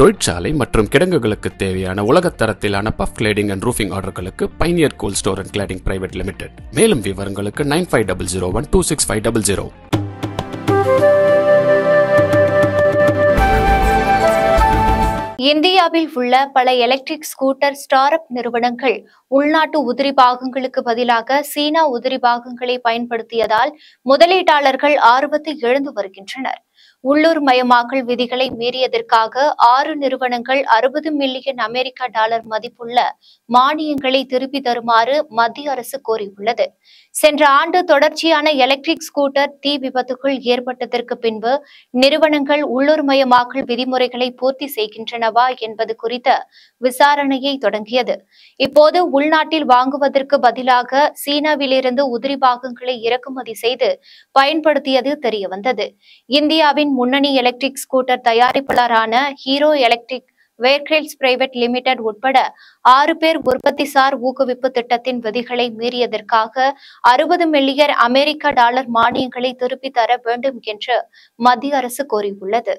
தொழிற்சாலை மற்றும் கிடங்குகளுக்கு தேவையான உலகத்தரத்திலான பஃப் கிளேடிங் அண்ட் ரூஃபிங் ஆர்டர்களுக்கு pioneer cold store and cladding private limited. மேலும் விவரங்களுக்கு 9500126500. இந்தியாவில் உள்ள பல எலக்ட்ரிக் ஸ்கூட்டர் ஸ்டார் அப் நிறுவனங்கள் உள்நாட்டு உதிரி பாகங்களுக்கு பதிலாக சீனா உதிரி பாகங்களை பயன்படுத்தியதால் முதலீட்டாளர்கள் ஆர்வத்தை இழந்து வருகின்றனர். உள்ளூர் மயமாக்கல் விதிகளை மீறியதற்காக 6 நிறுவனங்கள் $60 மில்லியன் மதிப்புள்ள மானியங்களை திருப்பி தருமாறு மத்திய அரசு கோரியுள்ளது. சென்ற ஆண்டு தொடர்ச்சியான எலக்ட்ரிக் ஸ்கூட்டர் தீ விபத்துக்குள் ஏற்பட்டதற்கு பின்பு நிறுவனங்கள் உள்ளூர் மயமாக்கல் விதிமுறைகளை பூர்த்தி செய்கின்றனவா என்பது குறித்த விசாரணையை தொடங்கியது. இப்போது உள்நாட்டில் வாங்குவதற்கு பதிலாக சீனாவிலிருந்து உதிரி பாகங்களை இறக்குமதி செய்து பயன்படுத்தியது தெரியவந்தது. இந்தியாவின் முன்னணி எலக்ட்ரிக் ஸ்கூட்டர் தயாரிப்பாளரான Hero electric vehicles private limited உட்பட 6 பேர் உற்பத்திசார் ஊக்குவிப்பு திட்டத்தின் விதிகளை மீறியதற்காக $60 மில்லியன் மானியங்களை திருப்பி தர வேண்டும் என்று மத்திய அரசு கோரியுள்ளது.